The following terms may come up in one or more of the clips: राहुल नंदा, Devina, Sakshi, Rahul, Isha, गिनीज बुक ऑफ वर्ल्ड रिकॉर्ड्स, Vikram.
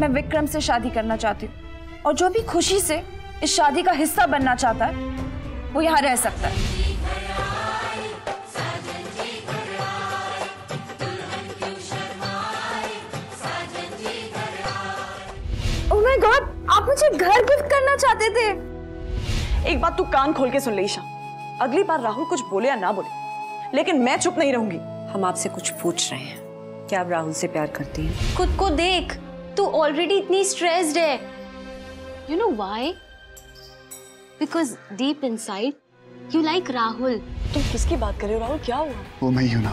मैं विक्रम से शादी करना चाहती हूँ और जो भी खुशी से इस शादी का हिस्सा बनना चाहता है वो यहाँ रह सकता है। ओह माय गॉड, आप मुझे घर गिफ्ट करना चाहते थे। एक बात तू कान खोल के सुन ले ईशा, अगली बार राहुल कुछ बोले या ना बोले लेकिन मैं चुप नहीं रहूंगी। हम आपसे कुछ पूछ रहे हैं, क्या आप राहुल से प्यार करती हैं? खुद को देख, तू ऑलरेडी इतनी स्ट्रेस्ड है। You know why? Because deep inside, you like Rahul. तुम किसकी बात कर रहे हो राहुल? क्या हुआ? वो मैं ही हूँ ना।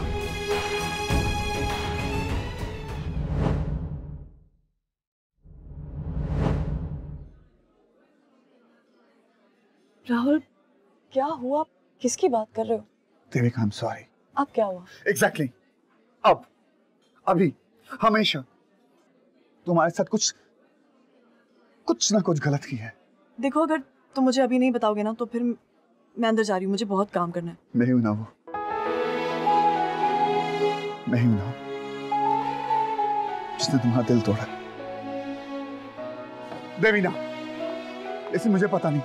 राहुल, क्या हुआ? किसकी बात कर रहे हो? Devika, I'm sorry. अब क्या हुआ? Exactly. अब, अभी, हमेशा तुम्हारे साथ कुछ ना कुछ गलत किया है। देखो, अगर तो मुझे अभी नहीं बताओगे ना तो फिर मैं अंदर जा रही हूँ, मुझे बहुत काम करना है। नहीं हूं ना वो, मैं ही हूं ना जिसने तुम्हारा दिल तोड़ा। देविना, इसे मुझे पता नहीं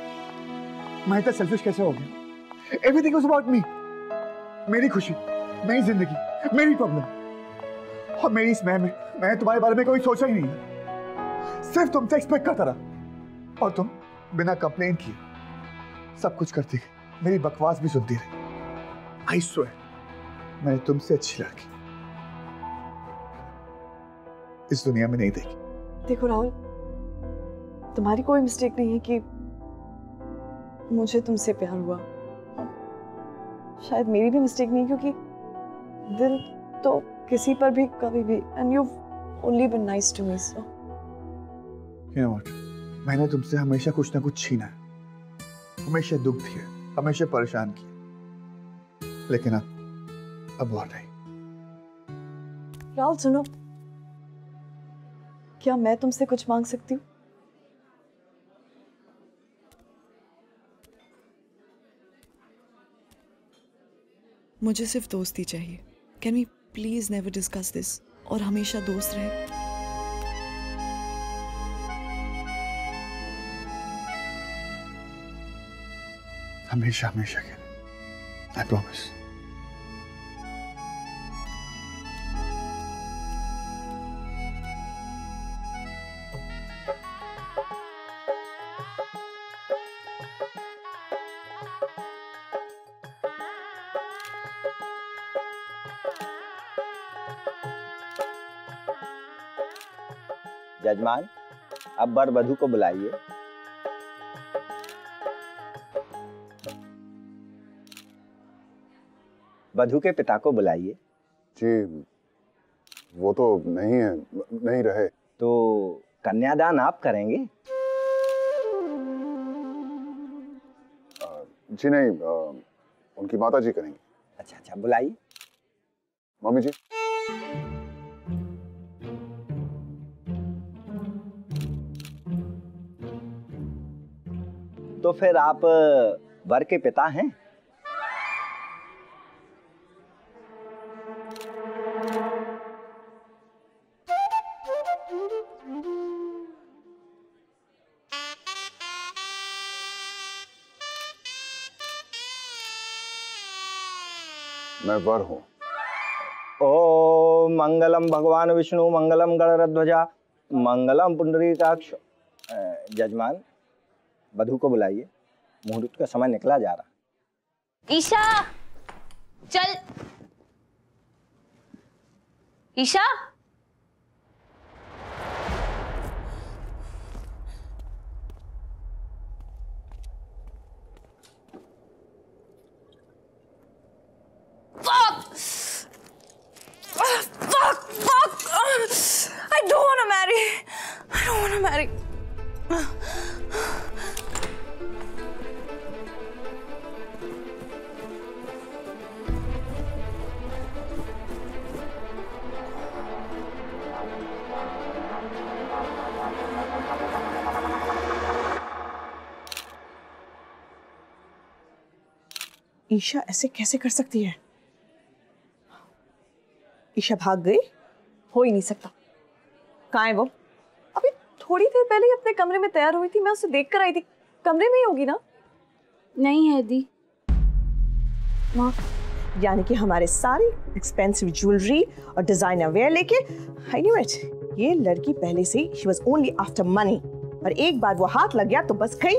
मैं इतना सेल्फिश कैसे हो गया। एवरीथिंग वाज अबाउट मी, मेरी खुशी, मेरी जिंदगी, मेरी प्रॉब्लम और मेरी इस मैं तुम्हारे बारे में कोई सोचा ही नहीं, सिर्फ तुमसे एक्सपेक्ट करता रहा और तुम बिना कंप्लेन किए सब कुछ करती गई, मेरी बकवास भी सुनती रही। I swear, मैंने तुमसे अच्छी लड़की इस दुनिया में नहीं देखी। देखो राहुल, तुम्हारी कोई मिस्टेक नहीं है कि मुझे तुमसे प्यार हुआ, शायद मेरी भी मिस्टेक नहीं क्योंकि दिल तो किसी पर भी कभी भी, and you've only been nice to me, so you know what? मैंने तुमसे हमेशा कुछ ना कुछ छीना है, हमेशा दुख दिया, हमेशा परेशान किया, लेकिन अब और नहीं। राहुल सुनो, क्या मैं तुमसे कुछ मांग सकती हूँ? मुझे सिर्फ दोस्ती चाहिए। Can we please never discuss this और हमेशा दोस्त रहे। हमेशा हमेशा के लिए, आई प्रॉमिस। जजमान, अब वर वधू को बुलाइए। वधू के पिता को बुलाइए। जी, वो तो नहीं है, नहीं रहे। तो कन्यादान आप करेंगे? जी नहीं, उनकी माता जी करेंगे। अच्छा, बुलाइए। मम्मी जी। तो फिर आप वर के पिता हैं? मैं वर हूँ। ओम मंगलम भगवान विष्णु मंगलम गणरध्वजा मंगलम पुंडरीकाक्ष। जजमान, वधू को बुलाइए, मुहूर्त का समय निकला जा रहा। ईशा चल, ईशा ईशा ऐसे कैसे कर सकती है? ईशा भाग गई? हो ही नहीं सकता। कहाँ है वो? अभी थोड़ी देर पहले ही अपने कमरे में तैयार हुई थी, मैं उसे देख कर आई थी। कमरे में ही होगी ना? नहीं है दी माँ, यानी कि हमारे सारे एक्सपेंसिव ज्वेलरी और डिजाइनर वेयर लेके। आई न्यू इट, ये लड़की पहले से ही she was only after money, और एक बार वो हाथ लग गया तो बस गई।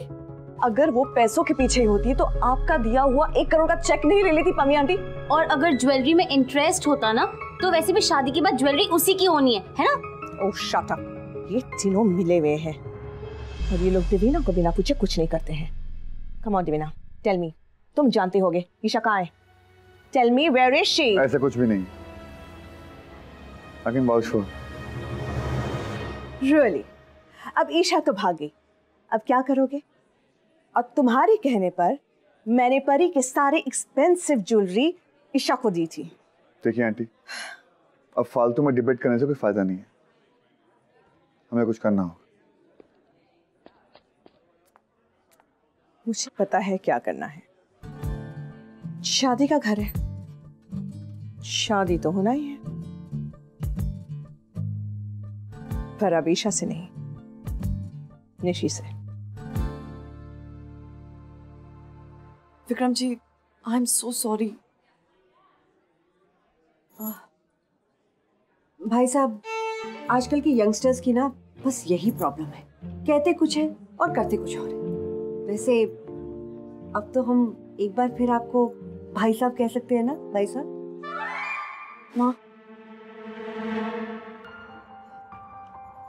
अगर वो पैसों के पीछे होती तो आपका दिया हुआ 1 करोड़ का चेक नहीं ले लेती पमी आंटी। और अगर ज्वेलरी में इंटरेस्ट होता ना तो वैसे भी शादी के बाद ज्वेलरी उसी की होनी है ना? ओह शट अप, ये तीनों मिले हुए हैं और ये लोग देविना को बिना पूछे कुछ नहीं करते हैं। Come on Devina, tell me, तुम जानते होगे ईशा कहाँ है? Tell me where is she. ऐसा कुछ भी नहीं। Again vouch for. रियली? अब ईशा तो भागी, अब क्या करोगे? और तुम्हारे कहने पर मैंने परी के सारे एक्सपेंसिव ज्वेलरी ईशा को दी थी। देखिए आंटी, अब फालतू में डिबेट करने से कोई फायदा नहीं है, हमें कुछ करना होगा। मुझे पता है क्या करना है। शादी का घर है, शादी तो होना ही है, पर अब ईशा से नहीं, निशी से। Vikram ji, I am so sorry. भाई साहब, आजकल के यंगस्टर्स की ना बस यही प्रॉब्लम है, कहते कुछ है और करते कुछ और है। वैसे अब तो हम एक बार फिर आपको भाई साहब कह सकते हैं ना? भाई साहब। माँ,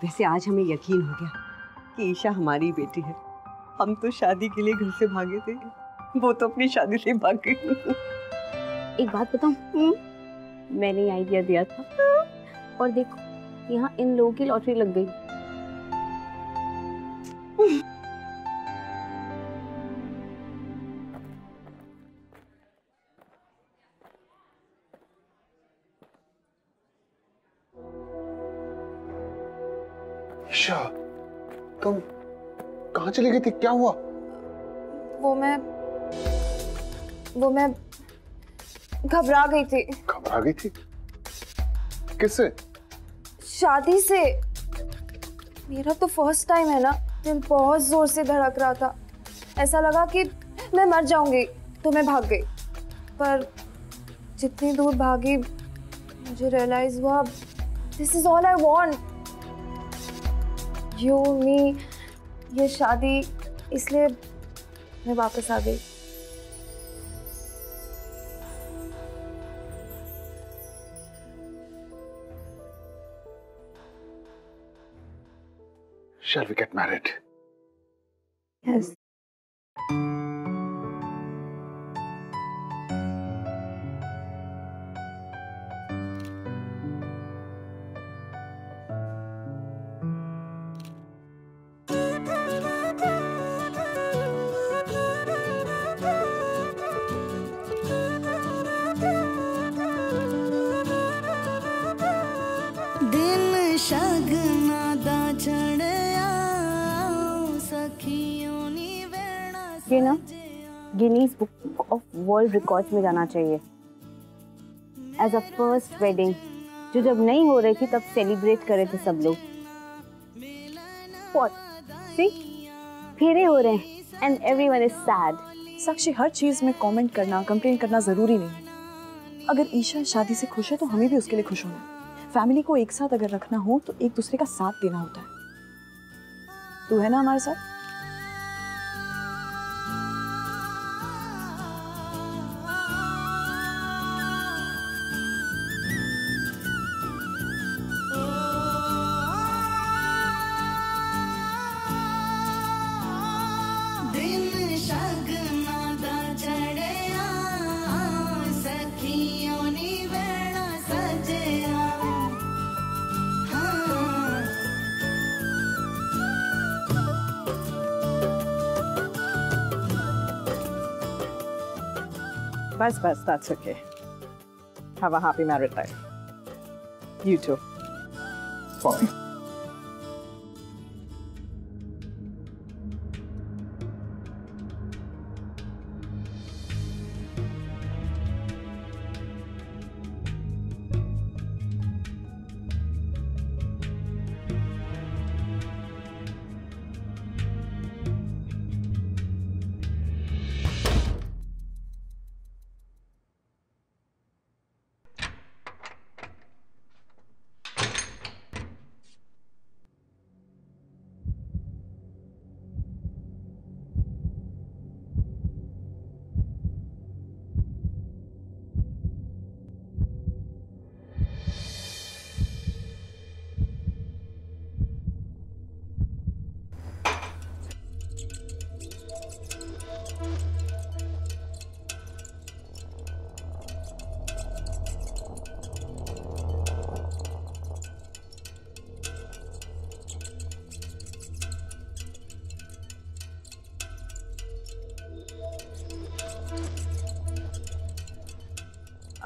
वैसे आज हमें यकीन हो गया कि ईशा हमारी बेटी है। हम तो शादी के लिए घर से भागे थे, वो तो अपनी शादी से भाग गई। एक बात बताऊं, मैंने आइडिया दिया था और देखो यहाँ इन लोगों की लॉटरी लग गई। ईशा, तुम कहाँ चली गई थी? क्या हुआ? वो मैं घबरा गई थी। घबरा गई थी? किससे? शादी से। मेरा तो फर्स्ट टाइम है ना, दिल बहुत जोर से धड़क रहा था, ऐसा लगा कि मैं मर जाऊंगी, तो मैं भाग गई। पर जितनी दूर भागी मुझे रियलाइज हुआ, this is all I want, you me. ये शादी, इसलिए मैं वापस आ गई। Shall we get married? Yes. ये ना गिनीज बुक ऑफ वर्ल्ड रिकॉर्ड्स में जाना चाहिए एज अ फर्स्ट वेडिंग, जो जब नहीं हो रही थी तब सेलिब्रेट करे थे सब लोग। फेरे हो रहे हैं and everyone is sad. Sakshi, हर चीज में कमेंट करना, कंप्लेन करना जरूरी नहीं है। अगर ईशा शादी से खुश है तो हमें भी उसके लिए खुश होना है। फैमिली को एक साथ अगर रखना हो तो एक दूसरे का साथ देना होता है। तू है ना हमारे साथ? Bas, bas, that's okay. Have a happy married life. You too. Fine.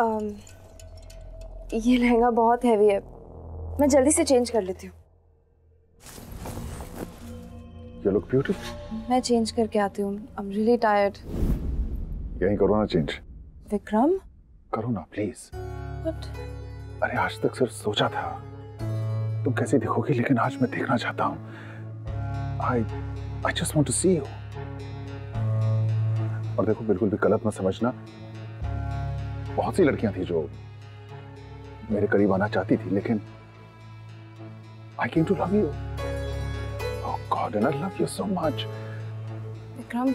ये लहंगा बहुत हैवी है, मैं जल्दी से चेंज कर लेती हूँ। You look beautiful. मैं चेंज करके आती हूँ। I'm really tired. यहीं करो ना चेंज। विक्रम? करो ना प्लीज। What? अरे आज तक सिर्फ सोचा था तुम कैसी दिखोगी, लेकिन आज मैं देखना चाहता हूँ। I just want to see you. और देखो बिल्कुल भी गलत मत समझना, बहुत सी लड़कियां थी जो मेरे करीब आना चाहती थी, लेकिन I came to love you. Oh God, and I love you so much. Vikram,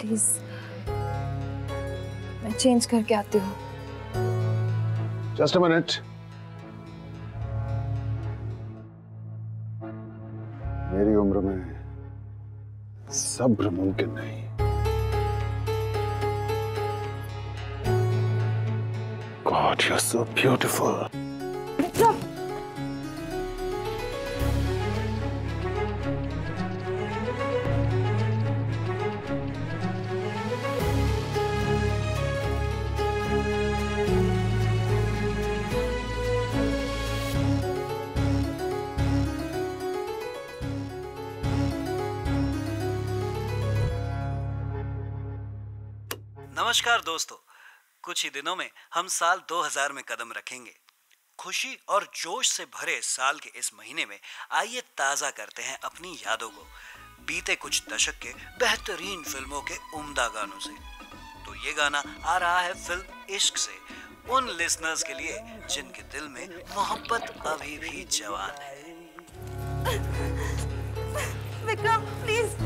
please. मैं चेंज करके आती हूँ। Just a minute. मेरी उम्र में सब्र मुमकिन नहीं। God, you're so beautiful. Vikram. नमस्कार दोस्तों, कुछ ही दिनों में हम साल 2000 में कदम रखेंगे। खुशी और जोश से भरे साल के इस महीने में आइए ताज़ा करते हैं अपनी यादों को बीते कुछ दशक के बेहतरीन फिल्मों के उम्दा गानों से। तो ये गाना आ रहा है फिल्म इश्क से, उन लिसनर्स के लिए जिनके दिल में मोहब्बत अभी भी जवान है। विक्रम प्लीज।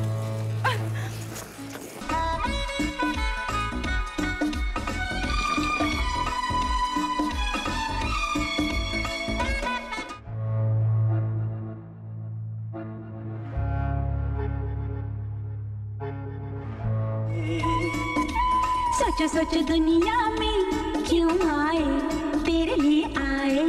सोचो सोचो दुनिया में क्यों आए, तेरे लिए आए।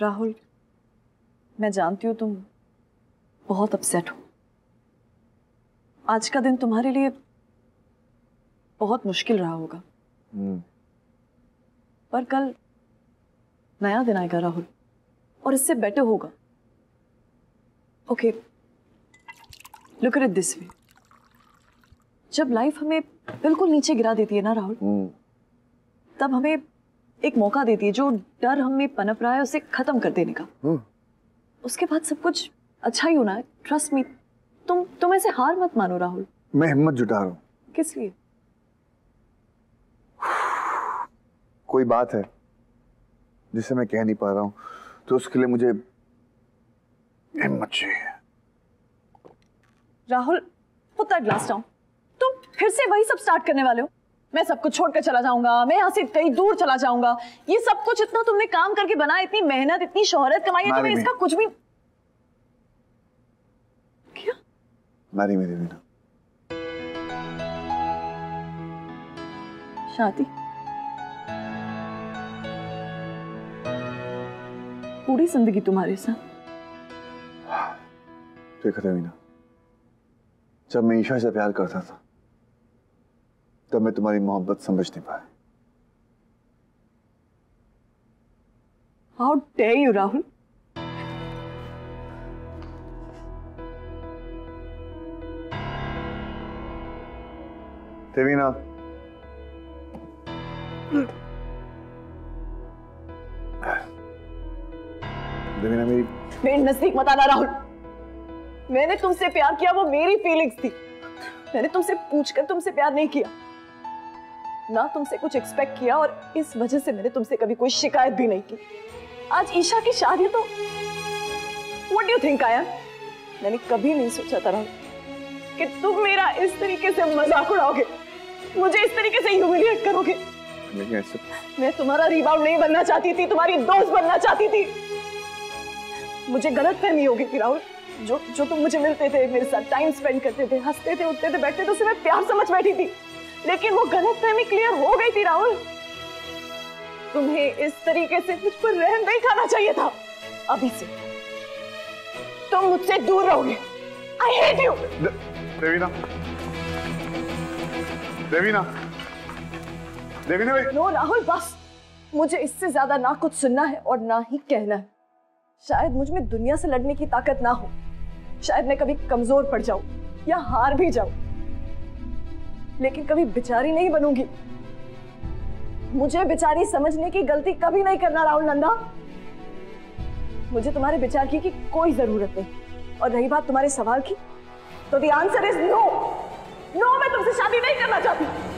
राहुल, मैं जानती हूँ तुम बहुत अपसेट हो। आज का दिन तुम्हारे लिए बहुत मुश्किल रहा होगा। पर कल नया दिन आएगा राहुल, और इससे बेटर होगा। Okay, look at it this way. जब लाइफ हमें बिल्कुल नीचे गिरा देती है ना राहुल, तब हमें एक मौका देती है जो डर हमें पनप रहा है उसे खत्म कर देने का। उसके बाद सब कुछ अच्छा ही होना है। ट्रस्ट मी, तुम ऐसे हार मत मानो राहुल। मैं हिम्मत जुटा रहा हूं। किस लिए? कोई बात है जिसे मैं कह नहीं पा रहा हूं, तो उसके लिए मुझे हिम्मत चाहिए। Rahul, put that glass down. तुम फिर से वही सब स्टार्ट करने वाले हो। मैं सब कुछ छोड़कर चला जाऊंगा, मैं यहाँ से कहीं दूर चला जाऊंगा। ये सब कुछ इतना तुमने काम करके बनाया, इतनी मेहनत, इतनी शोहरत कमाई है, तुम्हें इसका कुछ भी क्या? मारी मेरी देविना, शादी पूरी जिंदगी तुम्हारे साथ। देखो देविना, जब मैं ईशा से प्यार करता था तब मैं तुम्हारी मोहब्बत समझ नहीं पाया। How dare you, Rahul? Devina, Devina मेरे नजदीक मत आना राहुल। मैंने तुमसे प्यार किया, वो मेरी फीलिंग्स थी। मैंने तुमसे पूछकर तुमसे प्यार नहीं किया, ना तुमसे कुछ एक्सपेक्ट किया, और इस वजह से मैंने तुमसे कभी कोई शिकायत भी नहीं की। आज ईशा की शादी तो व्हाट डू थिंक आया? मैंने कभी नहीं सोचा था राहुल कि तुम मेरा इस तरीके से मजाक उड़ाओगे, मुझे इस तरीके से ह्यूमिलिएट करोगे। नहीं ऐसा, मैं तुम्हारा रीबाउंड नहीं बनना चाहती थी, तुम्हारी दोस्त बनना चाहती थी। मुझे गलतफहमी हो गई थी राहुल। जो तुम मुझे मिलते थे, मेरे साथ टाइम स्पेंड करते थे, हंसते थे, उठते थे, बैठते थे, उसे मैं प्यार समझ बैठी थी। लेकिन वो गलतफहमी क्लियर हो गई थी राहुल। तुम्हें इस तरीके से मुझ पर रहम नहीं खाना चाहिए था। अभी से तुम मुझसे दूर रहोगे। I hate you। Devina, Devina, Devina भाई। No राहुल, बस मुझे इससे ज्यादा ना कुछ सुनना है और ना ही कहना है। शायद मुझ में दुनिया से लड़ने की ताकत ना हो, शायद मैं कभी कमजोर पड़ जाऊं या हार भी जाऊं, लेकिन कभी बेचारी नहीं बनूंगी। मुझे बेचारी समझने की गलती कभी नहीं करना राहुल नंदा। मुझे तुम्हारे बेचारगी की कोई जरूरत नहीं। और रही बात तुम्हारे सवाल की, तो the answer is no। मैं तुमसे शादी नहीं करना चाहती।